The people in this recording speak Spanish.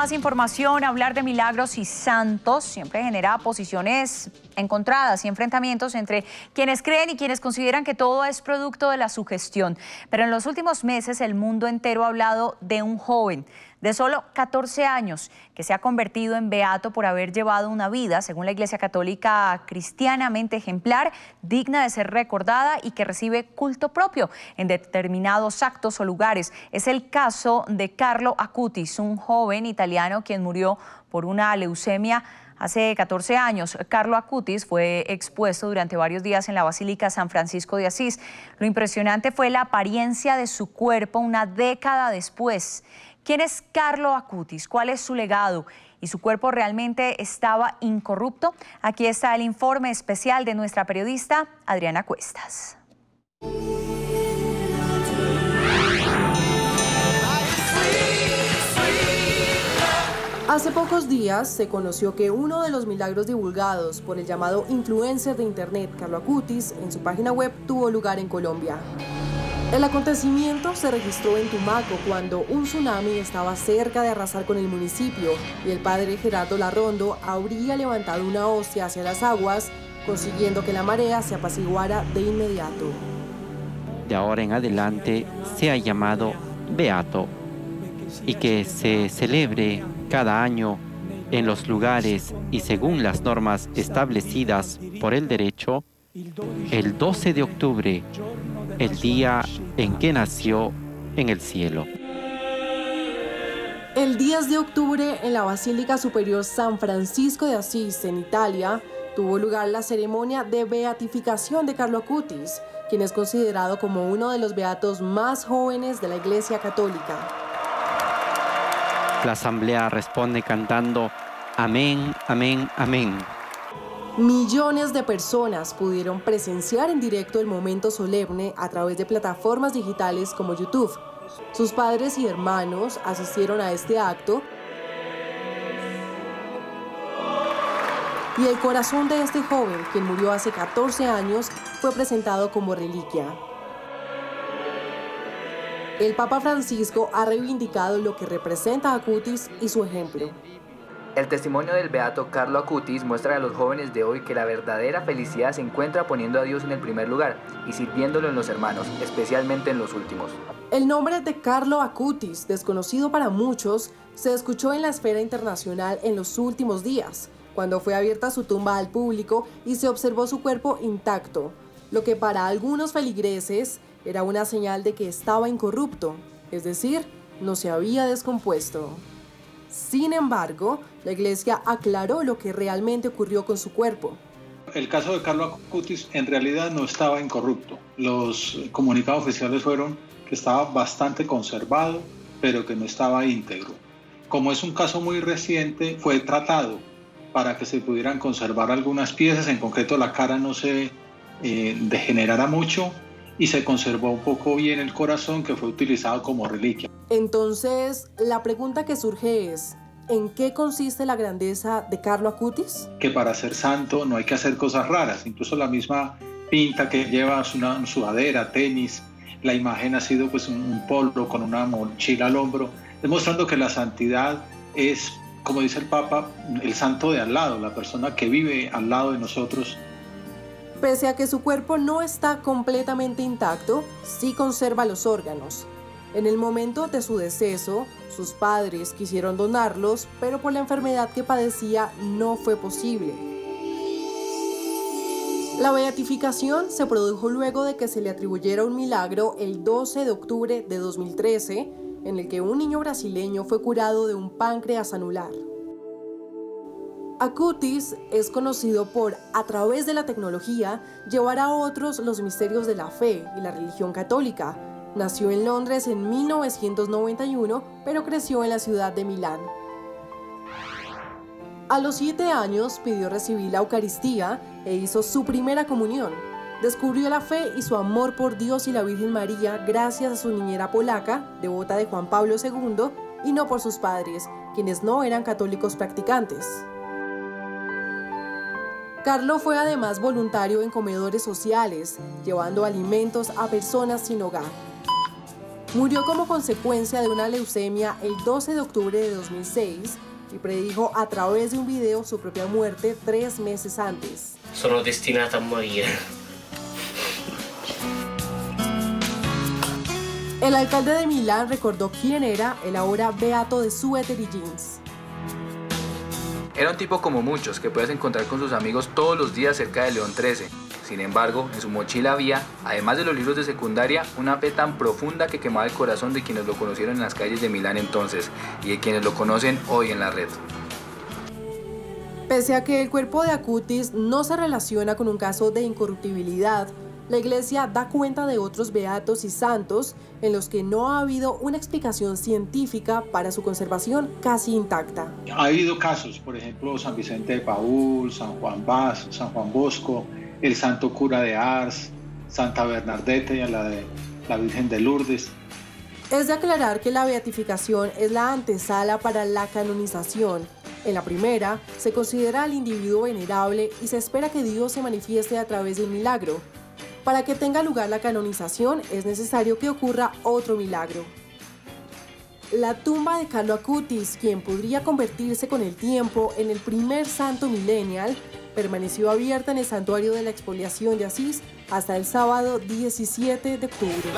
más información, hablar de milagros y santos siempre genera posiciones encontradas y enfrentamientos entre quienes creen y quienes consideran que todo es producto de la sugestión. Pero en los últimos meses el mundo entero ha hablado de un joven de solo 14 años que se ha convertido en beato por haber llevado una vida, según la Iglesia Católica, cristianamente ejemplar, digna de ser recordada y que recibe culto propio en determinados actos o lugares. Es el caso de Carlos Acutis, un joven italiano quien murió por una leucemia hace 14 años. Carlos Acutis fue expuesto durante varios días en la Basílica San Francisco de Asís. Lo impresionante fue la apariencia de su cuerpo una década después. ¿Quién es Carlos Acutis? ¿Cuál es su legado? ¿Y su cuerpo realmente estaba incorrupto? Aquí está el informe especial de nuestra periodista Adriana Cuestas. Hace pocos días se conoció que uno de los milagros divulgados por el llamado influencer de internet Carlos Acutis en su página web tuvo lugar en Colombia. El acontecimiento se registró en Tumaco cuando un tsunami estaba cerca de arrasar con el municipio y el padre Gerardo Larrondo habría levantado una hostia hacia las aguas, consiguiendo que la marea se apaciguara de inmediato. De ahora en adelante se ha llamado beato y que se celebre cada año en los lugares y según las normas establecidas por el derecho, el 12 de octubre, el día en que nació en el cielo. El 10 de octubre, en la Basílica Superior San Francisco de Asís, en Italia, tuvo lugar la ceremonia de beatificación de Carlos Acutis, quien es considerado como uno de los beatos más jóvenes de la Iglesia Católica. La asamblea responde cantando amén, amén, amén. Millones de personas pudieron presenciar en directo el momento solemne a través de plataformas digitales como YouTube. Sus padres y hermanos asistieron a este acto y el corazón de este joven, quien murió hace 14 años, fue presentado como reliquia. El Papa Francisco ha reivindicado lo que representa a Acutis y su ejemplo. El testimonio del beato Carlos Acutis muestra a los jóvenes de hoy que la verdadera felicidad se encuentra poniendo a Dios en el primer lugar y sirviéndolo en los hermanos, especialmente en los últimos. El nombre de Carlos Acutis, desconocido para muchos, se escuchó en la esfera internacional en los últimos días, cuando fue abierta su tumba al público y se observó su cuerpo intacto, lo que para algunos feligreses era una señal de que estaba incorrupto, es decir, no se había descompuesto. Sin embargo, la Iglesia aclaró lo que realmente ocurrió con su cuerpo. El caso de Carlos Acutis en realidad no estaba incorrupto. Los comunicados oficiales fueron que estaba bastante conservado, pero que no estaba íntegro. Como es un caso muy reciente, fue tratado para que se pudieran conservar algunas piezas, en concreto la cara no se degenerara mucho, y se conservó un poco bien el corazón, que fue utilizado como reliquia. Entonces, la pregunta que surge es, ¿en qué consiste la grandeza de Carlos Acutis? Que para ser santo no hay que hacer cosas raras, incluso la misma pinta que lleva, una sudadera, tenis, la imagen ha sido pues un polo con una mochila al hombro, demostrando que la santidad es, como dice el Papa, el santo de al lado, la persona que vive al lado de nosotros. Pese a que su cuerpo no está completamente intacto, sí conserva los órganos. En el momento de su deceso, sus padres quisieron donarlos, pero por la enfermedad que padecía no fue posible. La beatificación se produjo luego de que se le atribuyera un milagro el 12 de octubre de 2013, en el que un niño brasileño fue curado de un páncreas anular. Acutis es conocido por, a través de la tecnología, llevar a otros los misterios de la fe y la religión católica. Nació en Londres en 1991, pero creció en la ciudad de Milán. A los 7 años pidió recibir la Eucaristía e hizo su primera comunión. Descubrió la fe y su amor por Dios y la Virgen María gracias a su niñera polaca, devota de Juan Pablo II, y no por sus padres, quienes no eran católicos practicantes. Carlos fue además voluntario en comedores sociales, llevando alimentos a personas sin hogar. Murió como consecuencia de una leucemia el 12 de octubre de 2006 y predijo a través de un video su propia muerte 3 meses antes. Sono destinata a morir. El alcalde de Milán recordó quién era el ahora beato de suéter y jeans. Era un tipo como muchos que puedes encontrar con sus amigos todos los días cerca de León XIII. Sin embargo, en su mochila había, además de los libros de secundaria, una fe tan profunda que quemaba el corazón de quienes lo conocieron en las calles de Milán entonces y de quienes lo conocen hoy en la red. Pese a que el cuerpo de Acutis no se relaciona con un caso de incorruptibilidad, la Iglesia da cuenta de otros beatos y santos en los que no ha habido una explicación científica para su conservación casi intacta. Ha habido casos, por ejemplo, San Vicente de Paúl, San Juan Bosco, el santo cura de Ars, Santa Bernadette y la Virgen de Lourdes. Es de aclarar que la beatificación es la antesala para la canonización. En la primera, se considera al individuo venerable y se espera que Dios se manifieste a través de un milagro. Para que tenga lugar la canonización es necesario que ocurra otro milagro. La tumba de Carlos Acutis, quien podría convertirse con el tiempo en el primer santo millennial, permaneció abierta en el santuario de la expoliación de Asís hasta el sábado 17 de octubre.